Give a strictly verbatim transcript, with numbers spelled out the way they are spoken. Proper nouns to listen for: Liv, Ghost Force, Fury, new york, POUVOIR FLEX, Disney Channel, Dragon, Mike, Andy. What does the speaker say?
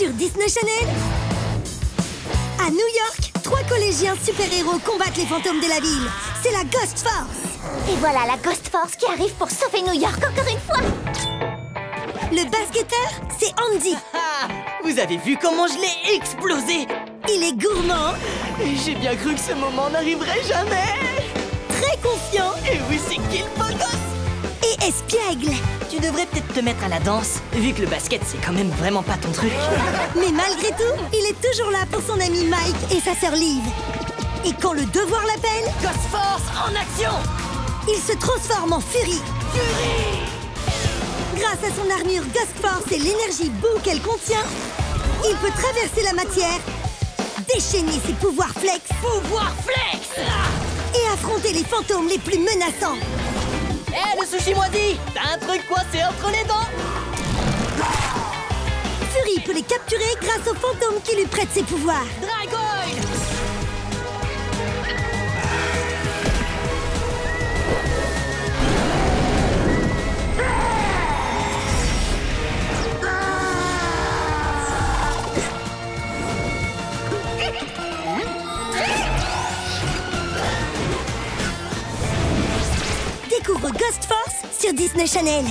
sur Disney Channel. À New York, trois collégiens super-héros combattent les fantômes de la ville. C'est la Ghost Force. Et voilà la Ghost Force qui arrive pour sauver New York encore une fois. Le basketteur, c'est Andy. Ah, vous avez vu comment je l'ai explosé. Il est gourmand. J'ai bien cru que ce moment n'arriverait jamais. Très confiant. Et oui, c'est qu'il beau gosse. Et espiègle. Tu devrais peut-être te mettre à la danse, vu que le basket, c'est quand même vraiment pas ton truc. Mais malgré tout, il est toujours là pour son ami Mike et sa sœur Liv. Et quand le devoir l'appelle... Ghost Force en action. Il se transforme en Fury. Fury. Grâce à son armure Ghost Force et l'énergie boue qu'elle contient, il peut traverser la matière, déchaîner ses pouvoirs flex, pouvoir flex et affronter les fantômes les plus menaçants. Hé, hey, le sushi moisi, t'as un truc coincé entre les dents. Fury peut les capturer grâce aux fantômes qui lui prêtent ses pouvoirs. Dragon. Ghost Force sur Disney Channel.